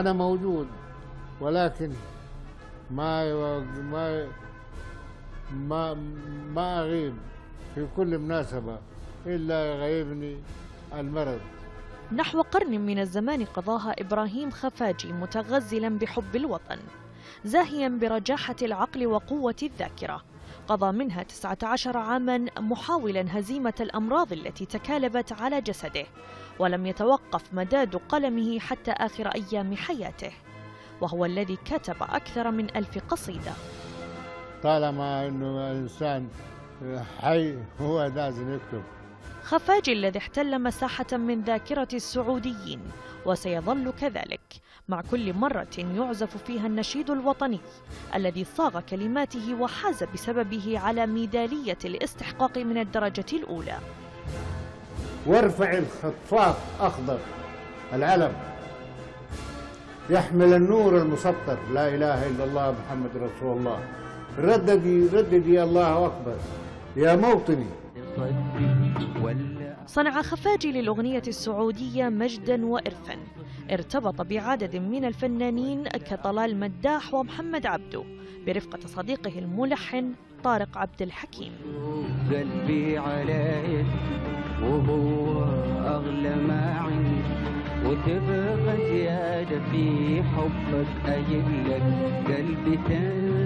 أنا موجود، ولكن ما أغيب في كل مناسبة إلا يغيبني المرض. نحو قرن من الزمان قضاها إبراهيم خفاجي متغزلا بحب الوطن، زاهيا برجاحة العقل وقوة الذاكرة. قضى منها 19 عاما محاولا هزيمة الأمراض التي تكالبت على جسده، ولم يتوقف مداد قلمه حتى آخر أيام حياته، وهو الذي كتب أكثر من 1000 قصيدة. طالما أنه إنسان حي هو لازم يكتب. خفاجي الذي احتل مساحة من ذاكرة السعوديين، وسيظل كذلك مع كل مرة يعزف فيها النشيد الوطني الذي صاغ كلماته وحاز بسببه على ميدالية الاستحقاق من الدرجة الأولى. وارفع الخطاف أخضر العلم يحمل النور المسطر، لا إله إلا الله محمد رسول الله، رددي الله أكبر يا موطني. صنع خفاجي للأغنية السعودية مجدا وإرثا، ارتبط بعدد من الفنانين كطلال مداح ومحمد عبده برفقة صديقه الملحن طارق عبد الحكيم. قلبي عليك وهو أغلى ما عندي، وتبقى زيادة في حبك أجيلك قلبي تاني.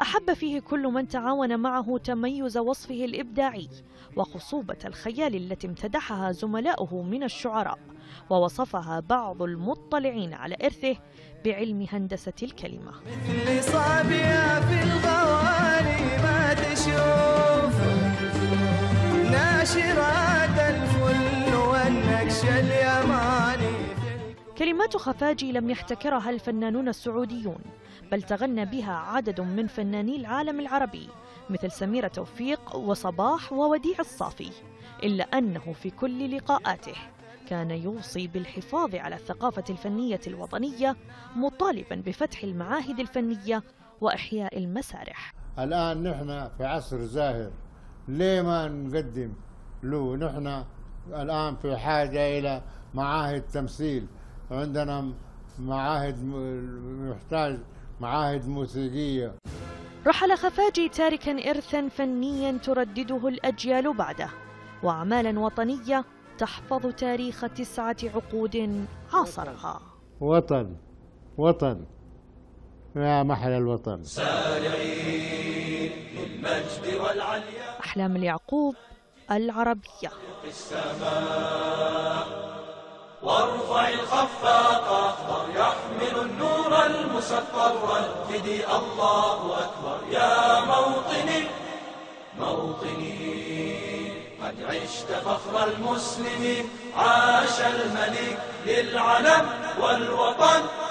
أحب فيه كل من تعاون معه تميز وصفه الإبداعي وخصوبة الخيال التي امتدحها زملاؤه من الشعراء، ووصفها بعض المطلعين على إرثه بعلم هندسة الكلمة. مثل صابية في الغوالي ما تشوف، ناشرات الفل والنكش اليماني. كلمات خفاجي لم يحتكرها الفنانون السعوديون، بل تغنى بها عدد من فناني العالم العربي مثل سميرة توفيق وصباح ووديع الصافي، إلا أنه في كل لقاءاته كان يوصي بالحفاظ على الثقافة الفنية الوطنية، مطالبا بفتح المعاهد الفنية وإحياء المسارح. الآن نحن في عصر زاهر، ليه ما نقدم له؟ نحن الآن في حاجة إلى معاهد تمثيل، عندنا معاهد محتاج معاهد موسيقية. رحل خفاجي تاركا إرثا فنيا تردده الأجيال بعده، وأعمالا وطنية تحفظ تاريخ 9 عقود عاصرها. وطن وطن يا محل الوطن. سارعين للمجد والعليا. أحلام يعقوب، العربية. وارفع الخفاق أخضر يحمل النور المسطر، رددي الله أكبر يا موطني موطني. قد عشت فخر المسلمين، عاش الملك للعلم والوطن.